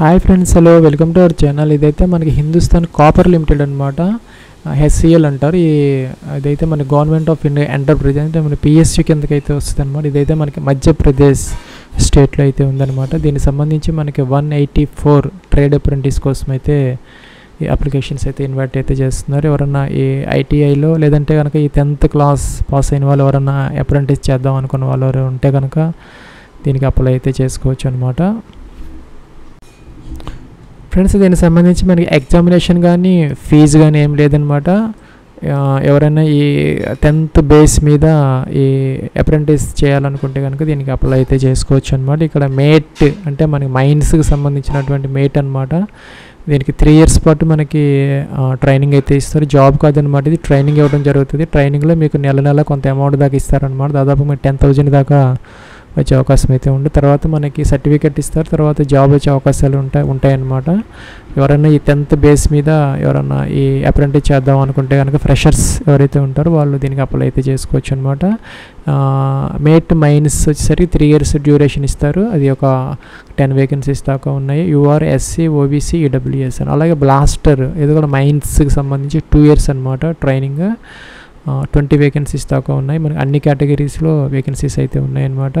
Hi friends, hello, welcome to our channel. ఇదైతే మనకి Hindustan copper limited అనమాట, హెచ్సిఎల్ అంటారు. ఇదైతే మన గవర్నమెంట్ ఆఫ్ ఇండియా ఎంటర్ప్రైజ్ అంటే మన పిఎస్యూ కిందకైతే వస్తుంది అనమాట. ఇదైతే మనకి మధ్యప్రదేశ్ స్టేట్లో అయితే ఉందన్నమాట. దీనికి సంబంధించి మనకి 184 ట్రేడ్ అప్రెంటిస్ కోసం అయితే ఈ అప్లికేషన్స్ అయితే ఇన్వైట్ అయితే చేస్తున్నారు. ఎవరన్నా ఈ ఐటీఐలో లేదంటే కనుక ఈ 10th క్లాస్ పాస్ అయిన వాళ్ళు ఎవరన్నా అప్రెంటిస్ చేద్దాం అనుకున్న వాళ్ళు ఉంటే కనుక దీనికి అప్లై అయితే చేసుకోవచ్చు అనమాట. ఫ్రెండ్స్, దీనికి సంబంధించి మనకి ఎగ్జామినేషన్ కానీ ఫీజు కానీ ఏం లేదనమాట. ఎవరైనా ఈ 10th బేస్ మీద ఈ అప్రెంటిస్ చేయాలనుకుంటే కనుక దీనికి అప్లై అయితే చేసుకోవచ్చు అనమాట. ఇక్కడ మేట్ అంటే మనకి మైన్స్కి సంబంధించినటువంటి మేట్ అనమాట. దీనికి 3 years పాటు మనకి ట్రైనింగ్ అయితే ఇస్తారు. జాబ్ కాదనమాట, ఇది ట్రైనింగ్ ఇవ్వడం జరుగుతుంది. ట్రైనింగ్లో మీకు నెల నెల కొంత అమౌంట్ దాకా ఇస్తారనమాట. దాదాపు మీకు 10,000 దాకా వచ్చే అవకాశం అయితే ఉంది. తర్వాత మనకి సర్టిఫికేట్ ఇస్తారు, తర్వాత జాబ్ వచ్చే అవకాశాలు ఉంటాయన్నమాట. ఎవరైనా ఈ 10th బేస్ మీద ఎవరైనా ఈ అప్రెంటిస్ చేద్దాం అనుకుంటే కనుక ఫ్రెషర్స్ ఎవరైతే ఉంటారో వాళ్ళు దీనికి అప్లై అయితే చేసుకోవచ్చు అనమాట. మేట్ మైన్స్ వచ్చేసరికి 3 years డ్యూరేషన్ ఇస్తారు. అది ఒక 10 వేకెన్సీస్ దాకా ఉన్నాయి. యూఆర్, ఎస్సీ, ఓబీసీ, ఈడబ్ల్యూఎస్ అని. అలాగే బ్లాస్టర్, ఇది కూడా మైన్స్కి సంబంధించి 2 years అనమాట ట్రైనింగ్. 20 వేకెన్సీస్ దాకా ఉన్నాయి. మనకి అన్ని కేటగిరీస్లో వేకెన్సీస్ అయితే ఉన్నాయన్నమాట.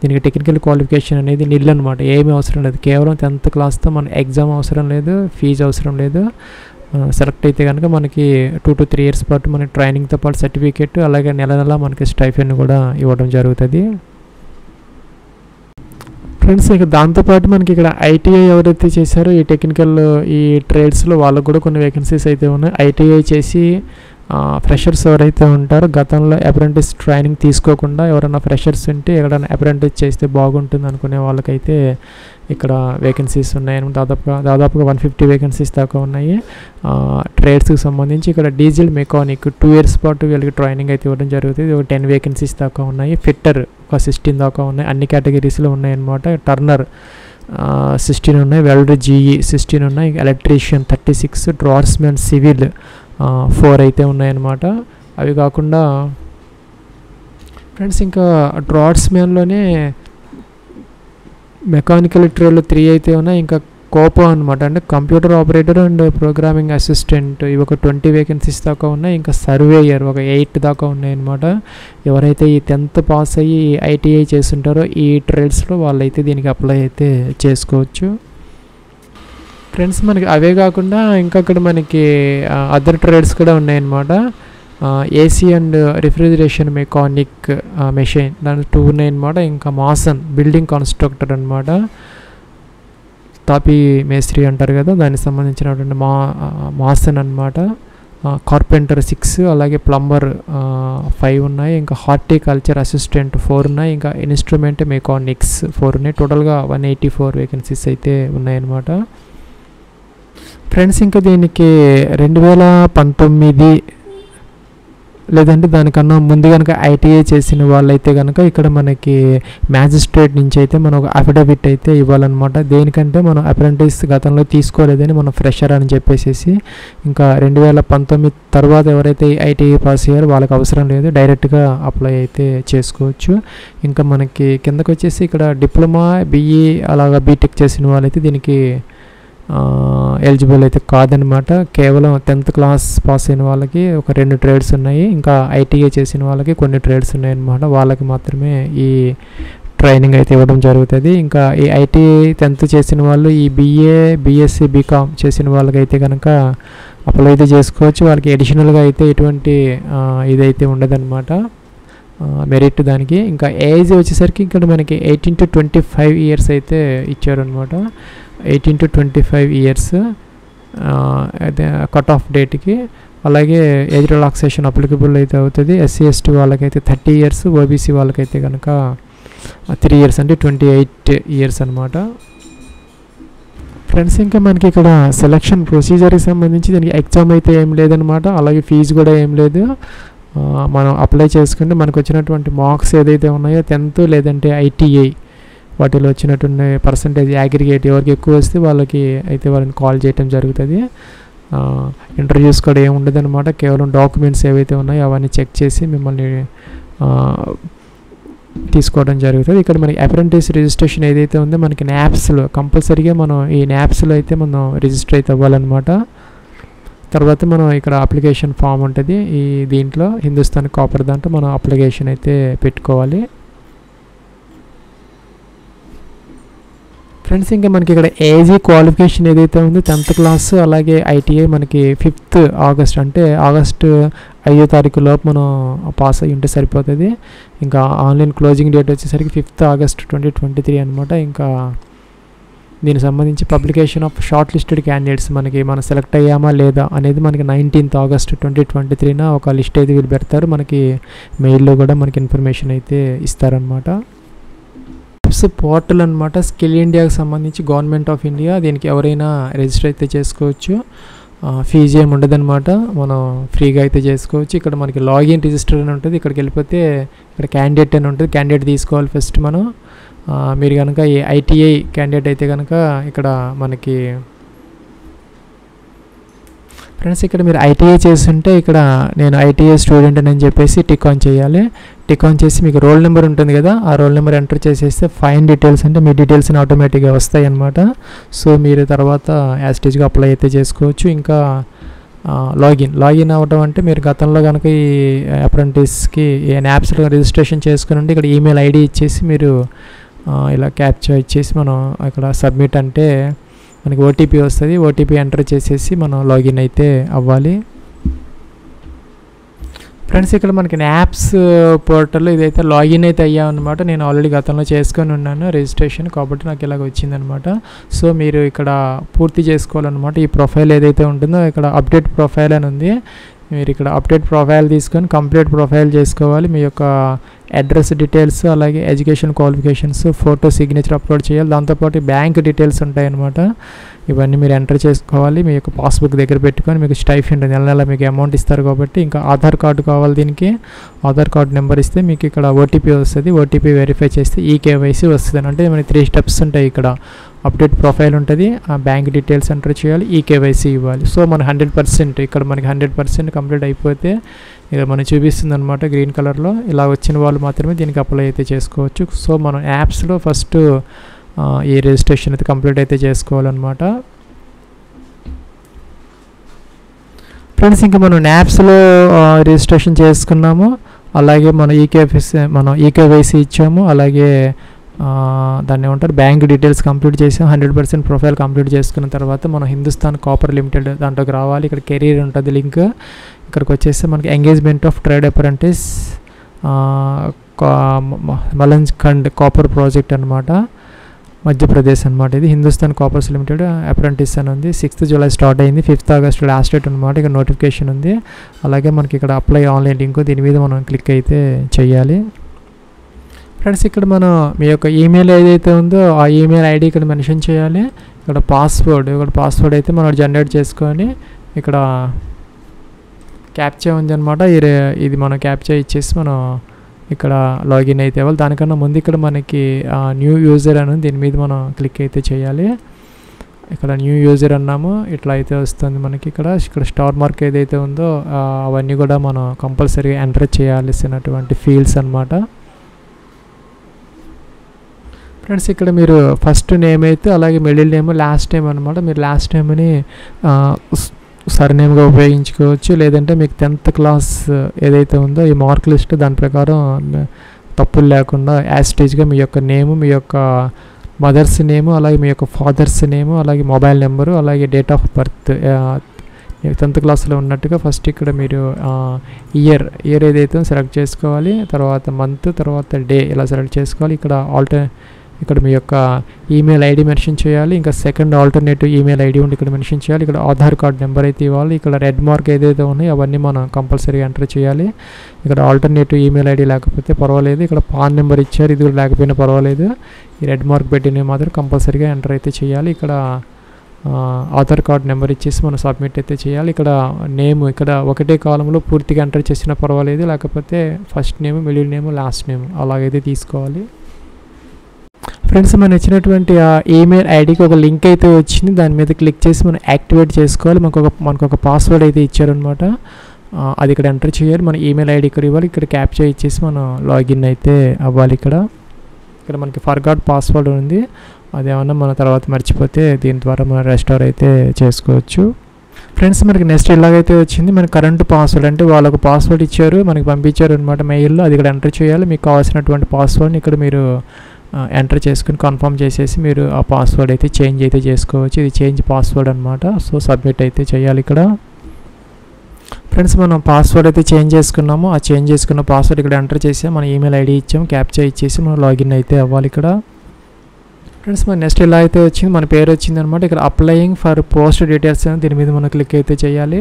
దీనికి టెక్నికల్ క్వాలిఫికేషన్ అనేది నిల్ అనమాట. ఏమీ అవసరం లేదు, కేవలం 10th క్లాస్తో మన ఎగ్జామ్ అవసరం లేదు, ఫీజు అవసరం లేదు. సెలెక్ట్ అయితే కనుక మనకి 2 to 3 years పాటు మన ట్రైనింగ్తో పాటు సర్టిఫికేట్, అలాగే నెల నెల మనకి స్టైఫెండ్ కూడా ఇవ్వడం జరుగుతుంది. ఫ్రెండ్స్, ఇక దాంతోపాటు మనకి ఇక్కడ ఐటీఐ ఎవరైతే చేశారో ఈ టెక్నికల్ ఈ ట్రేడ్స్లో వాళ్ళకు కూడా కొన్ని వేకెన్సీస్ అయితే ఉన్నాయి. ఐటీఐ చేసి ఫ్రెషర్స్ ఎవరైతే ఉంటారో గతంలో అప్రెంటిస్ ట్రైనింగ్ తీసుకోకుండా ఎవరైనా ఫ్రెషర్స్ ఉంటే ఎక్కడైనా అప్రెంటిస్ చేస్తే బాగుంటుంది అనుకునే వాళ్ళకైతే ఇక్కడ వేకెన్సీస్ ఉన్నాయి. దాదాపుగా 150 వేకెన్సీస్ దాకా ఉన్నాయి ట్రేడ్స్కి సంబంధించి. ఇక్కడ డీజిల్ మెకానిక్ 2 years పాటు వీళ్ళకి ట్రైనింగ్ అయితే ఇవ్వడం జరుగుతుంది. ఒక 10 వేకెన్సీస్ దాకా ఉన్నాయి. ఫిట్టర్ ఒక 16 దాకా ఉన్నాయి. అన్ని కేటగిరీస్లో ఉన్నాయన్నమాట. టర్నర్ 16 ఉన్నాయి. వెల్డర్ జీఈ 16 ఉన్నాయి. ఎలక్ట్రీషియన్ 36. డ్రాట్స్మెన్ సివిల్ 4 అయితే ఉన్నాయన్నమాట. అవి కాకుండా ఫ్రెండ్స్ ఇంకా డ్రాట్స్మెన్లోనే మెకానికల్ ట్రేడ్లు 3 అయితే ఉన్నాయి. ఇంకా కోపో అనమాట, అంటే computer operator and programming assistant, ఇవి ఒక 20 వేకెన్సీస్ దాకా ఉన్నాయి. ఇంకా సర్వేయర్ ఒక 8 దాకా ఉన్నాయన్నమాట. ఎవరైతే ఈ 10th పాస్ అయ్యి ఐటీఐ చేస్తుంటారో ఈ ట్రేడ్స్లో వాళ్ళైతే దీనికి అప్లై అయితే చేసుకోవచ్చు. ఫ్రెండ్స్, మనకి అవే కాకుండా ఇంకా అక్కడ మనకి అదర్ ట్రేడ్స్ కూడా ఉన్నాయన్నమాట. AC and refrigeration mechanic machine దాని 2 ఉన్నాయన్నమాట. ఇంకా మాసన్ బిల్డింగ్ కన్స్ట్రక్టర్ అనమాట, తాపీ మేస్త్రి అంటారు కదా, దానికి సంబంధించినటువంటి మాసన్ అనమాట. కార్పెంటర్ 6, అలాగే ప్లంబర్ 5 ఉన్నాయి. ఇంకా హార్టికల్చర్ అసిస్టెంట్ 4 ఉన్నాయి. ఇంకా ఇన్స్ట్రుమెంట్ మెకానిక్స్ 4 ఉన్నాయి. టోటల్గా 184 వేకెన్సీస్ అయితే ఉన్నాయన్నమాట. ఫ్రెండ్స్, ఇంకా దీనికి 2019 లేదంటే దానికన్నా ముందు కనుక ఐటీఐ చేసిన వాళ్ళైతే కనుక ఇక్కడ మనకి మ్యాజిస్ట్రేట్ నుంచి అయితే మనం ఒక అఫిడవిట్ అయితే ఇవ్వాలన్నమాట. దేనికంటే మనం అప్రెంటిస్ గతంలో తీసుకోలేదని మనం ఫ్రెషర్ అని చెప్పేసి. ఇంకా 2019 తర్వాత ఎవరైతే ఐటీఐ పాస్ అయ్యారో వాళ్ళకి అవసరం లేదు, డైరెక్ట్గా అప్లై అయితే చేసుకోవచ్చు. ఇంకా మనకి కిందకు వచ్చేసి ఇక్కడ డిప్లొమా, బిఈ, అలాగా బీటెక్ చేసిన వాళ్ళైతే దీనికి ఎలిజిబుల్ అయితే కాదనమాట. కేవలం 10th క్లాస్ పాస్ అయిన వాళ్ళకి ఒక 2 ట్రేడ్స్ ఉన్నాయి. ఇంకా ఐటీఐ చేసిన వాళ్ళకి కొన్ని ట్రేడ్స్ ఉన్నాయన్నమాట. వాళ్ళకి మాత్రమే ఈ ట్రైనింగ్ అయితే ఇవ్వడం జరుగుతుంది. ఇంకా ఈ ఐటీఐ 10th చేసిన వాళ్ళు ఈ బీఏ, బీఎస్సీ, బీకామ్ చేసిన వాళ్ళకైతే కనుక అప్లై అయితే చేసుకోవచ్చు. వాళ్ళకి అడిషనల్గా అయితే ఎటువంటి ఇదైతే ఉండదన్నమాట మెరిట్ దానికి. ఇంకా ఏజ్ వచ్చేసరికి ఇక్కడ మనకి 18 to 25 ఇయర్స్ అయితే ఇచ్చారనమాట. 18 to 25 ఇయర్స్ అదే కట్ ఆఫ్ డేట్కి. అలాగే ఏజ్ రిలాక్సేషన్ అప్లికబుల్ అయితే అవుతుంది. ఎస్సీ, ఎస్టీ వాళ్ళకైతే 30 ఇయర్స్, ఓబీసీ వాళ్ళకైతే కనుక 3 ఇయర్స్ అంటే 28 ఇయర్స్ అనమాట. ఫ్రెండ్స్, ఇంకా మనకి ఇక్కడ సెలక్షన్ ప్రొసీజర్కి సంబంధించి దానికి ఎగ్జామ్ అయితే ఏం లేదనమాట. అలాగే ఫీజు కూడా ఏం లేదు. మనం అప్లై చేసుకుంటే మనకు వచ్చినటువంటి మార్క్స్ ఏదైతే ఉన్నాయో 10th లేదంటే ఐటీఐ వాటిలో వచ్చినటువంటి పర్సంటేజ్ యాగ్రిగేట్ ఎవరికి ఎక్కువ వస్తే వాళ్ళకి అయితే వాళ్ళని కాల్ చేయడం జరుగుతుంది. ఇంటర్వ్యూస్ కూడా ఏమి ఉండదు అనమాట. కేవలం డాక్యుమెంట్స్ ఏవైతే ఉన్నాయో అవన్నీ చెక్ చేసి మిమ్మల్ని తీసుకోవడం జరుగుతుంది. ఇక్కడ మనకి అప్రెంటిస్ రిజిస్ట్రేషన్ ఏదైతే ఉందో మనకి నాప్స్లో కంపల్సరీగా మనం ఈ నాప్స్లో అయితే మనం రిజిస్టర్ అయితే అవ్వాలన్నమాట. తర్వాత మనం ఇక్కడ అప్లికేషన్ ఫామ్ ఉంటుంది, ఈ దీంట్లో హిందుస్థాన్ కాపర్ దాంట్లో మనం అప్లికేషన్ అయితే పెట్టుకోవాలి ఫ్రెండ్స్. ఇంకా మనకి ఇక్కడ ఏజీ క్వాలిఫికేషన్ ఏదైతే ఉందో 10th క్లాస్, అలాగే ఐటీఐ మనకి 5th ఆగస్ట్ అంటే ఆగస్టు 5వ తారీఖు లోపు మనం పాస్ అయ్యి ఉంటే సరిపోతుంది. ఇంకా ఆన్లైన్ క్లోజింగ్ డేట్ వచ్చేసరికి 5th ఆగస్ట్ 2023 అనమాట. ఇంకా దీనికి సంబంధించి publication of short listed candidates మనకి మనం సెలెక్ట్ అయ్యామా లేదా అనేది మనకి 19th ఆగస్ట్ 2023న ఒక లిస్ట్ అయితే వీళ్ళు పెడతారు, మనకి మెయిల్లో కూడా మనకి ఇన్ఫర్మేషన్ అయితే ఇస్తారనమాట. పోర్టల్ అనమాట స్కిల్ ఇండియాకి సంబంధించి గవర్నమెంట్ ఆఫ్ ఇండియా, దీనికి ఎవరైనా రిజిస్టర్ అయితే చేసుకోవచ్చు, ఫీజు ఏమి ఉండదన్నమాట, మనం ఫ్రీగా అయితే చేసుకోవచ్చు. ఇక్కడ మనకి లాగిన్ రిజిస్టర్ అని ఉంటుంది, ఇక్కడికి వెళ్ళిపోతే ఇక్కడ క్యాండిడేట్ అని ఉంటుంది, క్యాండిడేట్ తీసుకోవాలి ఫస్ట్ మనం. మీరు కనుక ఏ ఐటీఐ క్యాండిడేట్ అయితే కనుక ఇక్కడ మనకి ఫ్రెండ్స్ ఇక్కడ మీరు ఐటీఐ చేస్తుంటే ఇక్కడ నేను ఐటీఐ స్టూడెంట్ అని చెప్పేసి టిక్ ఆన్ చేయాలి. టిక్ ఆన్ చేసి మీకు రోల్ నెంబర్ ఉంటుంది కదా, ఆ రోల్ నెంబర్ ఎంటర్ చేసేస్తే ఫైన్ డీటెయిల్స్ అంటే మీ డీటెయిల్స్ని ఆటోమేటిక్గా వస్తాయి అన్నమాట. సో మీరు తర్వాత యాస్టేజ్గా అప్లై అయితే చేసుకోవచ్చు. ఇంకా లాగిన్ అవ్వడం అంటే మీరు గతంలో కనుక ఈ అప్రెంటిస్కి ఏ యాప్స్లో రిజిస్ట్రేషన్ చేసుకుని ఇక్కడ ఈమెయిల్ ఐడి ఇచ్చేసి మీరు ఇలా క్యాప్చా ఇచ్చేసి మనం ఇక్కడ సబ్మిట్ అంటే మనకి ఓటీపీ వస్తుంది, ఓటీపీ ఎంటర్ చేసేసి మనం లాగిన్ అయితే అవ్వాలి ఫ్రెండ్స్. ఇక్కడ మనకి యాప్స్ పోర్టల్లో ఇదైతే లాగిన్ అయితే అయ్యామన్నమాట. నేను ఆల్రెడీ గతంలో చేసుకొని ఉన్నాను రిజిస్ట్రేషన్, కాబట్టి నాకు ఇలాగ వచ్చిందనమాట. సో మీరు ఇక్కడ పూర్తి చేసుకోవాలన్నమాట. ఈ ప్రొఫైల్ ఏదైతే ఉంటుందో ఇక్కడ అప్డేట్ ప్రొఫైల్ అని ఉంది, మీరు ఇక్కడ అప్డేట్ ప్రొఫైల్ తీసుకొని కంప్లీట్ ప్రొఫైల్ చేసుకోవాలి. మీ యొక్క అడ్రస్ డీటెయిల్స్, అలాగే education qualifications, photo, signature upload చేయాలి. దాంతోపాటు బ్యాంక్ డీటెయిల్స్ ఉంటాయన్నమాట, ఇవన్నీ మీరు ఎంటర్ చేసుకోవాలి. మీ యొక్క పాస్బుక్ దగ్గర పెట్టుకొని మీకు స్టైఫెండ్ నెల నెల మీకు అమౌంట్ ఇస్తారు కాబట్టి. ఇంకా ఆధార్ కార్డు కావాలి, దీనికి ఆధార్ కార్డు నెంబర్ ఇస్తే మీకు ఇక్కడ ఓటీపీ వస్తుంది, ఓటీపీ వెరిఫై చేస్తే ఈకేవైసీ వస్తుంది. అంటే మనకి 3 స్టెప్స్ ఉంటాయి, ఇక్కడ అప్డేట్ ప్రొఫైల్ ఉంటుంది, ఆ బ్యాంక్ డీటెయిల్స్ ఎంటర్ చేయాలి, ఈకేవైసీ ఇవ్వాలి. సో మన 100% ఇక్కడ మనకి 100% కంప్లీట్ అయిపోతే ఇది మనం చూపిస్తుంది అనమాట గ్రీన్ కలర్లో. ఇలా వచ్చిన వాళ్ళు మాత్రమే దీనికి అప్లై అయితే చేసుకోవచ్చు. సో మనం యాప్స్లో ఫస్ట్ ఈ రిజిస్ట్రేషన్ అయితే కంప్లీట్ అయితే చేసుకోవాలన్నమాట ఫ్రెండ్స్. ఇంకా మనం యాప్స్లో రిజిస్ట్రేషన్ చేసుకున్నాము, అలాగే మనం ఈకేవైసీ ఇచ్చాము, అలాగే దాన్ని ఏమంటారు బ్యాంక్ డీటెయిల్స్ కంప్లీట్ చేసాం. 100% ప్రొఫైల్ కంప్లీట్ చేసుకున్న తర్వాత మనం హిందుస్థాన్ కాపర్ లిమిటెడ్ దాంట్లోకి రావాలి. ఇక్కడ కెరీర్ ఉంటుంది లింక్, ఇక్కడికి వచ్చేస్తే మనకి engagement of trade apprentice Malanjkhand copper project అనమాట, మధ్యప్రదేశ్ అనమాట. ఇది హిందుస్థాన్ కాపర్స్ లిమిటెడ్ అప్రెంటిస్ అని ఉంది. 6th జూలై స్టార్ట్ అయింది, 5th ఆగస్ట్ లాస్ట్ డేట్ అనమాట. ఇక్కడ నోటిఫికేషన్ ఉంది, అలాగే మనకి ఇక్కడ అప్లై ఆన్లైన్ లింక్, దీని మీద మనం క్లిక్ అయితే చేయాలి ఫ్రెండ్స్. ఇక్కడ మనం మీ యొక్క ఈమెయిల్ ఏదైతే ఉందో ఆ ఈమెయిల్ ఐడి ఇక్కడ మెన్షన్ చేయాలి. ఇక్కడ పాస్వర్డ్, అయితే మనం జనరేట్ చేసుకొని ఇక్కడ క్యాప్చా ఉందన్నమాట. ఇది మనం క్యాప్చా ఇచ్చేసి మనం ఇక్కడ లాగిన్ అయితే వాళ్ళు. దానికన్నా ముందు ఇక్కడ మనకి న్యూ యూజర్ అని దీని మీద మనం క్లిక్ అయితే చేయాలి. ఇక్కడ న్యూ యూజర్ అన్నాము, ఇట్లా అయితే వస్తుంది మనకి. ఇక్కడ స్టార్ మార్క్ ఏదైతే ఉందో అవన్నీ కూడా మనం కంపల్సరీగా ఎంటర్ చేయాల్సినటువంటి ఫీల్డ్స్ అనమాట ఫ్రెండ్స్. ఇక్కడ మీరు ఫస్ట్ నేమ్ అయితే, అలాగే మిడిల్ నేమ్, లాస్ట్ నేమ్ అనమాట. మీరు లాస్ట్ నేమ్ని సర్నేమ్గా ఉపయోగించుకోవచ్చు, లేదంటే మీకు 10th క్లాస్ ఏదైతే ఉందో ఈ మార్క్ లిస్ట్ దాని ప్రకారం తప్పులు లేకుండా యాస్టేజ్గా మీ యొక్క నేము, మీ యొక్క మదర్స్ నేము, అలాగే మీ యొక్క ఫాదర్స్ నేము, అలాగే మొబైల్ నెంబరు, అలాగే డేట్ ఆఫ్ బర్త్ 10th క్లాస్లో ఉన్నట్టుగా ఫస్ట్ ఇక్కడ మీరు ఇయర్ ఏదైతే సెలెక్ట్ చేసుకోవాలి, తర్వాత మంత్, తర్వాత డే ఇలా సెలెక్ట్ చేసుకోవాలి. ఇక్కడ ఇక్కడ మీ యొక్క ఈమెయిల్ ఐడి మెన్షన్ చేయాలి. ఇంకా సెకండ్ ఆల్టర్నేటివ్ ఈమెయిల్ ఐడి ఉండి ఇక్కడ మెన్షన్ చేయాలి. ఇక్కడ ఆధార్ కార్డ్ నెంబర్ అయితే ఇవ్వాలి. ఇక్కడ రెడ్ మార్క్ ఏదైతే ఉన్నాయో అవన్నీ మనం కంపల్సరీగా ఎంటర్ చేయాలి. ఇక్కడ ఆల్టర్నేటివ్ ఈమెయిల్ ఐడి లేకపోతే పర్వాలేదు. ఇక్కడ పాన్ నెంబర్ ఇచ్చారు, ఇది కూడా లేకపోయినా పర్వాలేదు. ఈ రెడ్ మార్క్ పెట్టినవి మాత్రం కంపల్సరీగా ఎంటర్ అయితే చేయాలి. ఇక్కడ ఆధార్ కార్డ్ నెంబర్ ఇచ్చేసి మనం సబ్మిట్ అయితే చేయాలి. ఇక్కడ నేమ్ ఇక్కడ ఒకటే కాలంలో పూర్తిగా ఎంటర్ చేసినా పర్వాలేదు, లేకపోతే first name, middle name, last name అలాగైతే తీసుకోవాలి ఫ్రెండ్స్. మనం ఇచ్చినటువంటి ఈమెయిల్ ఐడికి ఒక లింక్ అయితే వచ్చింది, దాని మీద క్లిక్ చేసి మనం యాక్టివేట్ చేసుకోవాలి. మనకు ఒక పాస్వర్డ్ అయితే ఇచ్చారనమాట. అది ఇక్కడ ఎంటర్ చేయాలి మన ఈమెయిల్ ఐడి ఇక్కడ ఇవ్వాలి ఇక్కడ క్యాప్చా ఇచ్చేసి మనం లాగిన్ అయితే అవ్వాలి ఇక్కడ ఇక్కడ మనకి ఫర్గాట్ పాస్వర్డ్ ఉంది అదేమన్నా మన తర్వాత మర్చిపోతే దీని ద్వారా మనం రెస్టోర్ అయితే చేసుకోవచ్చు ఫ్రెండ్స్ మనకి నెక్స్ట్ ఇలాగైతే వచ్చింది మన కరెంట్ పాస్వర్డ్ అంటే వాళ్ళకు పాస్వర్డ్ ఇచ్చారు మనకి పంపించారు అన్నమాట మెయిల్లో అది ఇక్కడ ఎంటర్ చేయాలి మీకు కావాల్సినటువంటి పాస్వర్డ్ని ఇక్కడ మీరు ఎంటర్ చేసుకుని కన్ఫర్మ్ చేసేసి మీరు ఆ పాస్వర్డ్ అయితే చేంజ్ అయితే చేసుకోవచ్చు ఇది చేంజ్ పాస్వర్డ్ అన్నమాట సో సబ్మిట్ అయితే చేయాలి ఇక్కడ ఫ్రెండ్స్ మనం పాస్వర్డ్ అయితే చేంజ్ చేసుకున్నాము ఆ చేంజ్ చేసుకున్న పాస్వర్డ్ ఇక్కడ ఎంటర్ చేసి మన ఈమెయిల్ ఐడి ఇచ్చాము క్యాప్చా ఇచ్చేసి మనం లాగిన్ అయితే అవ్వాలి ఇక్కడ ఫ్రెండ్స్ మన నెక్స్ట్ ఇలా అయితే వచ్చింది మన పేరు వచ్చింది అనమాట ఇక్కడ అప్లయింగ్ ఫర్ పోస్ట్ డీటెయిల్స్ అని దీని మీద మనం క్లిక్ అయితే చేయాలి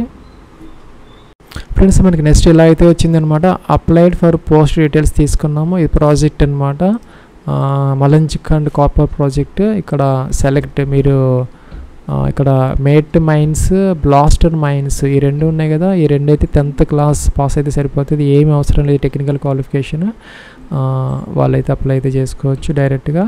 ఫ్రెండ్స్ మనకి నెక్స్ట్ ఇలా అయితే వచ్చింది అనమాట అప్లైడ్ ఫర్ పోస్ట్ డీటెయిల్స్ తీసుకున్నాము ఇది ప్రాజెక్ట్ అనమాట మలంచికండ్ కాపర్ ప్రాజెక్ట్ ఇక్కడ సెలెక్ట్ మీరు ఇక్కడ మేట్ మైన్స్ బ్లాస్టర్ మైన్స్ ఈ రెండు ఉన్నాయి కదా ఈ రెండు అయితే 10th క్లాస్ పాస్ అయితే సరిపోతుంది ఏమి అవసరం లేదు టెక్నికల్ క్వాలిఫికేషన్ వాళ్ళైతే అప్లై అయితే చేసుకోవచ్చు డైరెక్ట్గా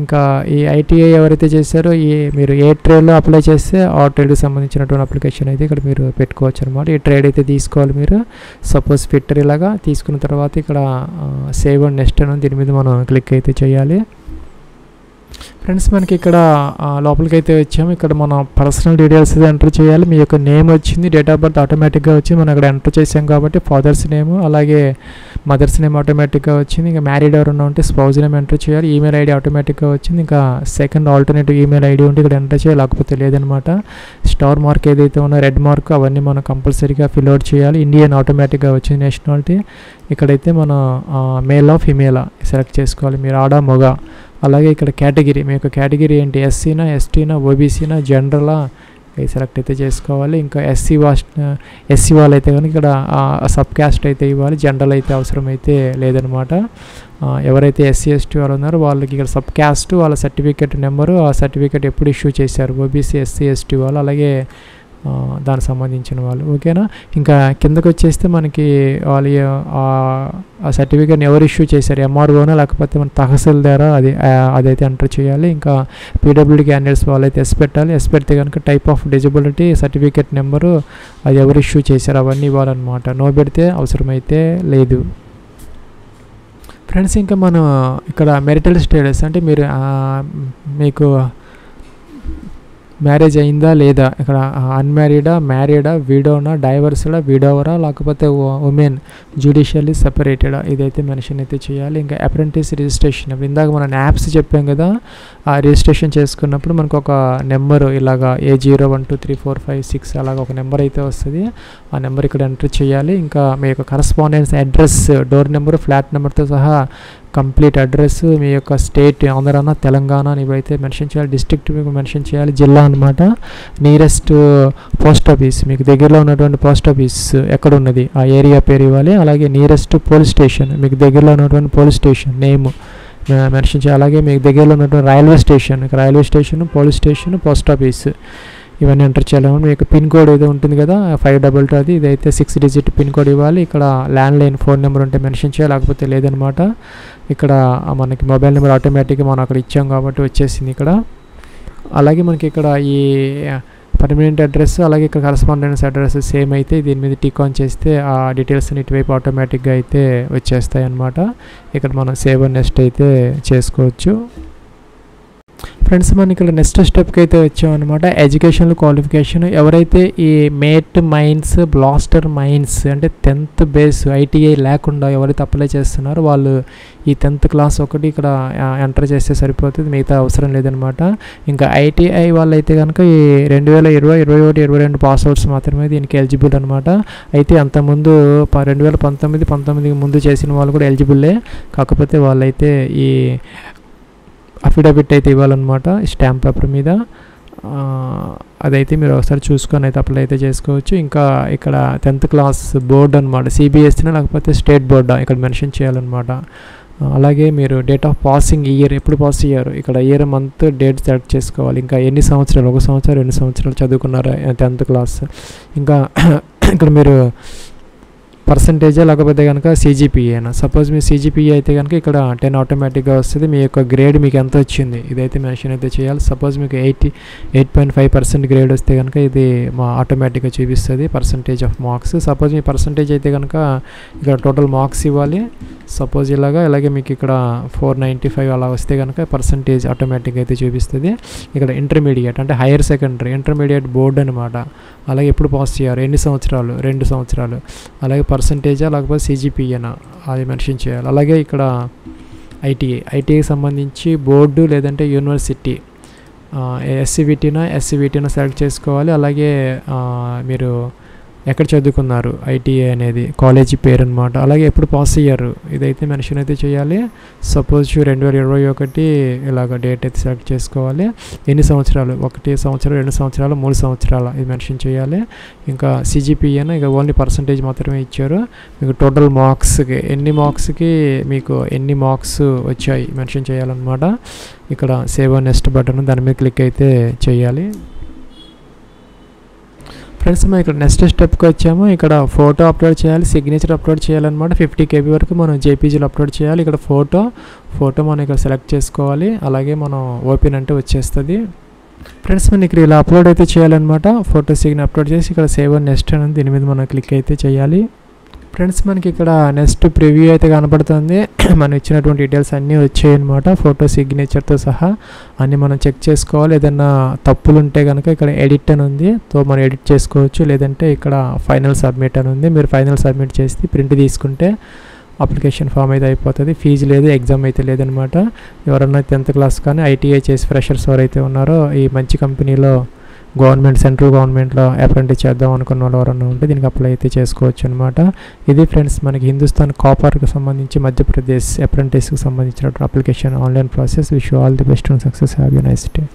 ఇంకా ఈ ఐటీఐ ఎవరైతే చేశారో మీరు ఏ ట్రేడ్లో అప్లై చేస్తే ఆ ట్రేడ్కి సంబంధించినటువంటి అప్లికేషన్ అయితే ఇక్కడ మీరు పెట్టుకోవచ్చు అనమాట ఈ ట్రేడ్ అయితే తీసుకోవాలి మీరు సపోజ్ ఫిట్టర్ ఇలాగా తీసుకున్న తర్వాత ఇక్కడ సేవ్ అండ్ నెక్స్ట్ అని దీని మీద మనం క్లిక్ అయితే చేయాలి ఫ్రెండ్స్ మనకి ఇక్కడ లోపలికి అయితే వచ్చాము ఇక్కడ మనం పర్సనల్ డీటెయిల్స్ అయితే ఎంటర్ చేయాలి మీ యొక్క నేమ్ వచ్చింది డేట్ ఆఫ్ బర్త్ ఆటోమేటిక్గా వచ్చింది మనం ఇక్కడ ఎంటర్ చేసాం కాబట్టి ఫాదర్స్ నేమ్ అలాగే మదర్స్ నేమ్ ఆటోమేటిక్గా వచ్చింది ఇంకా మ్యారీడ్ ఎవరన్నా ఉంటే స్పౌజ్ నేమ్ ఎంటర్ చేయాలి ఈమెయిల్ ఐడి ఆటోమేటిక్గా వచ్చింది ఇంకా సెకండ్ ఆల్టర్నేటివ్ ఈమెయిల్ ఐడి ఉంటే ఇక్కడ ఎంటర్ చేయాలి లేకపోతే లేదనమాట స్టార్ మార్క్ ఏదైతే ఉన్నా రెడ్ మార్క్ అవన్నీ మనం కంపల్సరీగా ఫిల్ అవుట్ చేయాలి ఇండియన్ ఆటోమేటిక్గా వచ్చింది నేషనాలిటీ ఇక్కడైతే మన మేలా ఫిమేలా సెలెక్ట్ చేసుకోవాలి మీరు ఆడా మొగ అలాగే ఇక్కడ కేటగిరీ మీ యొక్క కేటగిరీ ఏంటి ఎస్సీనా ఎస్టీనా ఓబీసీనా జనరలా సెలెక్ట్ అయితే చేసుకోవాలి ఇంకా ఎస్సీ వాళ్ళు అయితే కనుక ఇక్కడ సబ్ క్యాస్ట్ అయితే ఇవ్వాలి జనరల్ అయితే అవసరం అయితే లేదనమాట ఎవరైతే ఎస్సీ ఎస్టీ వాళ్ళు ఉన్నారో వాళ్ళకి ఇక్కడ సబ్ క్యాస్ట్ వాళ్ళ సర్టిఫికేట్ నెంబరు ఆ సర్టిఫికేట్ ఎప్పుడు ఇష్యూ చేశారు ఓబీసీ ఎస్సీ ఎస్టీ వాళ్ళు అలాగే దానికి సంబంధించిన వాళ్ళు ఓకేనా ఇంకా కిందకు వచ్చేస్తే మనకి వాళ్ళు ఆ సర్టిఫికేట్ని ఎవరు ఇష్యూ చేశారు ఎంఆర్ఓనా లేకపోతే మన తహసీల్దారా అదైతే ఎంటర్ చేయాలి ఇంకా పీడబ్ల్యూడీ క్యాండిడేట్స్ వాళ్ళైతే ఎస్ పెట్టాలి ఎస్ పెడితే కనుక type of disability certificate number అది ఎవరు ఇష్యూ చేశారు అవన్నీ ఇవ్వాలన్నమాట నో పెడితే అవసరమైతే లేదు ఫ్రెండ్స్ ఇంకా మనం ఇక్కడ మెరిటల్ స్టేటస్ అంటే మీరు మీకు మ్యారేజ్ అయిందా లేదా ఇక్కడ అన్మ్యారీడా మ్యారీడా విడోనా డైవర్స్డా విడోవరా లేకపోతే ఉమెన్ జ్యుడిషియల్లీ సెపరేటెడా ఇదైతే మెన్షన్ అయితే చేయాలి ఇంకా అప్రెంటిస్ రిజిస్ట్రేషన్ ఇప్పుడు ఇందాక మనం యాప్స్ చెప్పాం కదా ఆ రిజిస్ట్రేషన్ చేసుకున్నప్పుడు మనకు ఒక నెంబరు ఇలాగా A0123456 అలాగ ఒక నెంబర్ అయితే వస్తుంది ఆ నెంబర్ ఇక్కడ ఎంటర్ చేయాలి ఇంకా మీ యొక్క correspondence address door number flat నెంబర్తో సహా కంప్లీట్ అడ్రస్ మీ యొక్క స్టేట్ ఆంధ్రానా తెలంగాణ ఇవైతే మెన్షన్ చేయాలి డిస్ట్రిక్ట్ మీకు మెన్షన్ చేయాలి జిల్లా అనమాట నియరెస్ట్ పోస్ట్ ఆఫీస్ మీకు దగ్గరలో ఉన్నటువంటి పోస్ట్ ఆఫీస్ ఎక్కడ ఉన్నది ఆ ఏరియా పేరు ఇవ్వాలి అలాగే నియరెస్ట్ పోలీస్ స్టేషన్ మీకు దగ్గరలో ఉన్నటువంటి పోలీస్ స్టేషన్ నేమ్ మెన్షన్ చేయాలి అలాగే మీకు దగ్గరలో ఉన్నటువంటి railway station police station post office ఇవన్నీ ఎంటర్ చేయాలి మీకు పిన్ కోడ్ ఏదో ఉంటుంది కదా 522 అది ఇదైతే 6 digit పిన్ కోడ్ ఇవ్వాలి ఇక్కడ ల్యాండ్లైన్ ఫోన్ నెంబర్ ఉంటే మెన్షన్ చేయాలి లేకపోతే లేదనమాట ఇక్కడ మనకి మొబైల్ నెంబర్ ఆటోమేటిక్గా మనం అక్కడ ఇచ్చాం కాబట్టి వచ్చేసింది ఇక్కడ అలాగే మనకి ఇక్కడ ఈ పర్మనెంట్ అడ్రస్ అలాగే ఇక్కడ కరస్పాండెన్స్ అడ్రస్ సేమ్ అయితే దీని మీద టిక్ ఆన్ చేస్తే ఆ డీటెయిల్స్ ఇటువైపు ఆటోమేటిక్గా అయితే వచ్చేస్తాయి అన్నమాట ఇక్కడ మనం సేవ్ అండ్ నెక్స్ట్ అయితే చేసుకోవచ్చు ఫ్రెండ్స్ మనం ఇక్కడ నెక్స్ట్ స్టెప్కి అయితే వచ్చామన్నమాట ఎడ్యుకేషనల్ క్వాలిఫికేషన్ ఎవరైతే ఈ మేట్ మైన్స్ బ్లాస్టర్ మైన్స్ అంటే 10th బేస్ ఐటీఐ లేకుండా ఎవరైతే అప్లై చేస్తున్నారో వాళ్ళు ఈ 10th క్లాస్ ఒకటి ఇక్కడ ఎంటర్ చేస్తే సరిపోతుంది మిగతా అవసరం లేదనమాట ఇంకా ఐటీఐ వాళ్ళైతే కనుక ఈ 2020, 2021, 2022 పాస్ అవుట్స్ మాత్రమే దీనికి ఎలిజిబుల్ అనమాట అయితే అంతకుముందు 2019 ముందు చేసిన వాళ్ళు కూడా ఎలిజిబుల్లే కాకపోతే వాళ్ళైతే ఈ అఫిడవిట్ అయితే ఇవ్వాలన్నమాట స్టాంప్ పేపర్ మీద అదైతే మీరు ఒకసారి చూసుకొని అయితే అప్లై అయితే చేసుకోవచ్చు ఇంకా ఇక్కడ 10th క్లాస్ బోర్డు అనమాట CBSE లేకపోతే స్టేట్ బోర్డా ఇక్కడ మెన్షన్ చేయాలన్నమాట అలాగే మీరు డేట్ ఆఫ్ పాసింగ్ ఇయర్ ఎప్పుడు పాస్ అయ్యారు ఇక్కడ ఇయర్ మంత్ డేట్ సెలెక్ట్ చేసుకోవాలి ఇంకా ఎన్ని సంవత్సరాలు 1 సంవత్సరం 2 సంవత్సరాలు చదువుకున్నారు 10th క్లాస్ ఇంకా ఇక్కడ మీరు percentage లేకపోతే గనుక CGPA అయినా సపోజ్ మీ CGPA అయితే గనుక ఇక్కడ 10 ఆటోమేటిక్ గా వస్తుంది మీ యొక్క గ్రేడ్ మీకు ఎంత వచ్చింది ఇదైతే మెన్షన్ అయితే చేయాలి సపోజ్ మీకు 8.5% గ్రేడ్ వస్తే గనుక ఇది మా ఆటోమేటిక్ గా చూపిస్తది percentage of marks సపోజ్ మీ percentage అయితే గనుక ఇక్కడ టోటల్ మార్క్స్ ఇవ్వాలి సపోజ్ ఇలాగే మీకు ఇక్కడ 495 అలా వస్తే గనుక percentage ఆటోమేటిక్ అయితే చూపిస్తది ఇక్కడ ఇంటర్మీడియట్ అంటే హైయర్ సెకండరీ ఇంటర్మీడియట్ బోర్డ్ అన్నమాట అలాగే ఎప్పుడు పాస్ చేయాలి ఎన్ని సంవత్సరాలు 2 సంవత్సరాలు అలాగే percentage అలాగే CGPA నా అది మెన్షన్ చేయాలి అలాగే ఇక్కడ ITA కి సంబంధించి బోర్డు లేదంటే యూనివర్సిటీ SCVT నా సెలెక్ట్ చేసుకోవాలి అలాగే మీరు ఎక్కడ చదువుకున్నారు ITA అనేది కాలేజీ పేరు అన్నమాట అలాగే ఎప్పుడు పాస్ అయ్యారు ఇదైతే మెన్షన్ అయితే చేయాలి సపోజ్ 2021 ఇలాగా డేట్ అయితే సెలెక్ట్ చేసుకోవాలి ఎన్ని సంవత్సరాలు 1 సంవత్సరం 2 సంవత్సరాలు 3 సంవత్సరాలు ఇది మెన్షన్ చేయాలి ఇంకా CGPA నా ఇక ఓన్లీ percentage మాత్రమే ఇచ్చారు మీకు టోటల్ మార్క్స్ కి ఎన్ని మార్క్స్ కి మీకు ఎన్ని మార్క్స్ వచ్చాయి మెన్షన్ చేయాలి అన్నమాట ఇక్కడ సేవ్ నెక్స్ట్ బటన్ దాని మీద క్లిక్ అయితే చేయాలి Friends, मैं इक नेक्स्ट स्टेप को अच्छा हूँ इकड़ा फोटो अपलोड चाहिए, सिग्नेचर अपलोड चाहिए लान मार्ट 50 KB वर्क मानो JPG अपलोड चाहिए इकड़ा फोटो माने इकड़ा सेलेक्ट चेस को वाले अलगे मानो ओपन अंटे वच्चेस्त दी Friends, मैं इकड़ी ला अपलोड ऐते चाहिए लान मार्ट फोटो सिग्न अपलोड चाहिए इकड़ा सेव नेक्स्ट अन दिन में मानो क्लिक ऐते चाहिए Friends, मन की कड़ा next preview ऐते गाना पड़ता है ना मानो इच्छना 20 details अन्य अच्छे हैं मार्टा photo signature तो सहा अन्य मानो check चेस call ऐते ना तप्पुलन टेक अनका इकड़ा edit टन होंडी तो मानो edit चेस को चुले दंटे इकड़ा final submit टन होंडी मेरे final submit चेस थी print दी इसकुंटे application form ऐते आई पता थी fees ले दे exam ऐते ले दन मार्टा योरना 10th class का ने ITA चेस freshers और ऐते उन्नारो ये मंची company लो గవర్నమెంట్ సెంట్రల్ గవర్నమెంట్ లో అప్రెంటిస్ చేద్దాం అనుకున్నోళ్ళు ఎవరైనా ఉంటే దీనికి అప్లై అయితే చేసుకోవచ్చు అన్నమాట ఇది ఫ్రెండ్స్ మనకి హిందుస్థాన్ కాపర్ కి సంబంధించి మధ్యప్రదేశ్ అప్రెంటిస్ కి సంబంధించిన application online process wish you all the best and success have a nice day